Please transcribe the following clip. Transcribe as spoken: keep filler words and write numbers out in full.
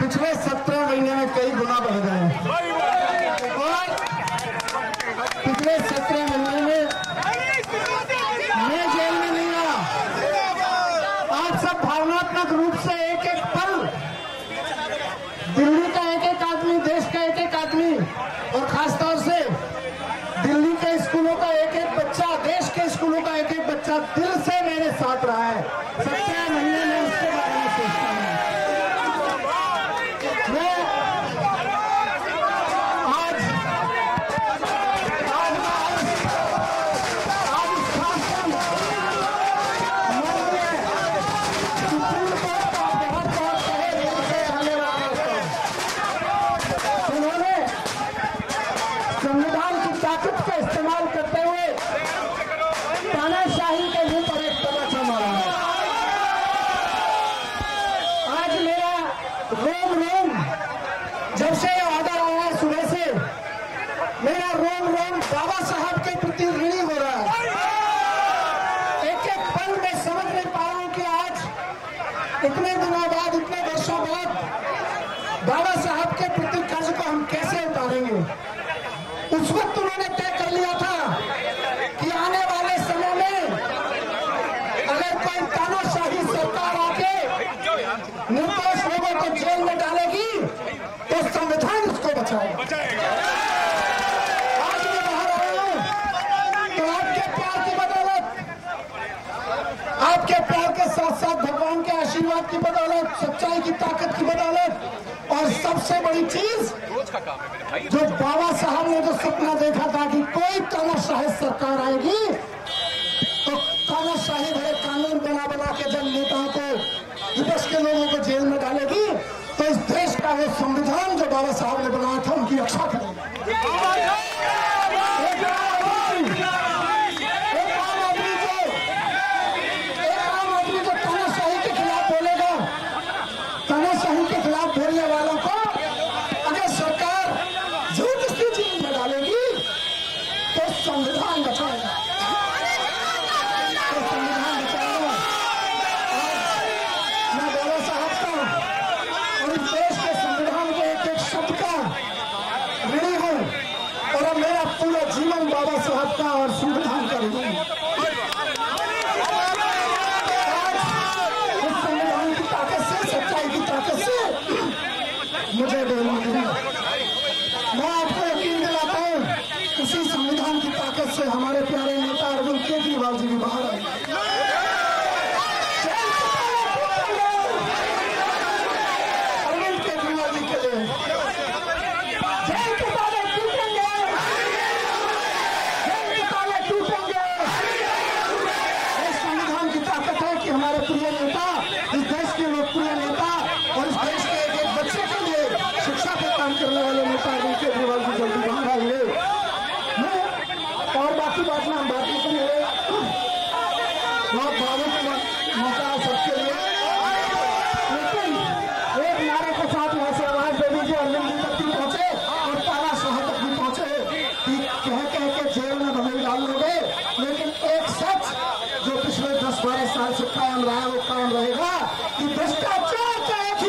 पिछले सत्रह महीने में कई गुना बढ़ गए हैं और पिछले सत्रह महीने में मैं जेल में नहीं रहा। आप सब भावनात्मक रूप से एक एक पल, दिल्ली का एक एक आदमी, देश का एक एक आदमी और खासतौर से दिल्ली के स्कूलों का एक एक बच्चा, देश के स्कूलों का एक एक बच्चा दिल से मेरे साथ रहा है। सत्रह महीने में उसके बारे में सोचता है। बाबा साहब के प्रति ऋणी हो रहा है। एक एक पल में समझ नहीं पा रहा हूं कि आज इतने दिनों बाद, इतने वर्षों बाद बाबा साहब के प्रति कर्ज को हम कैसे उतारेंगे। उस वक्त उन्होंने तय कर लिया था कि आने वाले समय में अगर कोई तानाशाही सरकार आके निर्दोष लोगों को जेल में डालेगी तो संविधान उसको बचाएगा। आपके प्यार के साथ साथ भगवान के आशीर्वाद की बदौलत, सच्चाई की ताकत की बदौलत और सबसे बड़ी चीज जो बाबा साहब ने जो सपना देखा था कि कोई तानाशाही सरकार आएगी तो तानाशाही भरे कानून बना बना के जब नेताओं को, विपक्ष के लोगों को जेल में डालेगी तो इस देश का वो संविधान जो बाबा साहब ने बनाया था उनकी रक्षा करेगी। हमारे प्यारे नेता अरविंद केजरीवाल जी भी बाहर आए। अरविंद केजरीवाल जी के लिए जेल के ताले टूटेंगे, जेल के ताले टूटेंगे। इस संविधान की ताकत है कि हमारे प्रिय नेता, इस देश के लोकप्रिय नेता और इस देश के एक एक बच्चे के लिए शिक्षा पर काम करने वाले नेता अरविंद केजरीवाल जी जल्दी बाहर आएंगे। बात में हम बात नहीं करेंगे। बहुत भावुक मौका है सबके लिए, लेकिन एक नारे के साथ यहाँ से आवाज दे दीजिए अरविंद जी तक भी पहुंचे और तारा शाह तक भी पहुंचे कि कह कह के जेल में भले डाल लोगे लेकिन एक सच जो पिछले दस बारह साल से कायम रहा है वो कायम रहेगा कि भ्रष्टाचार का एक ही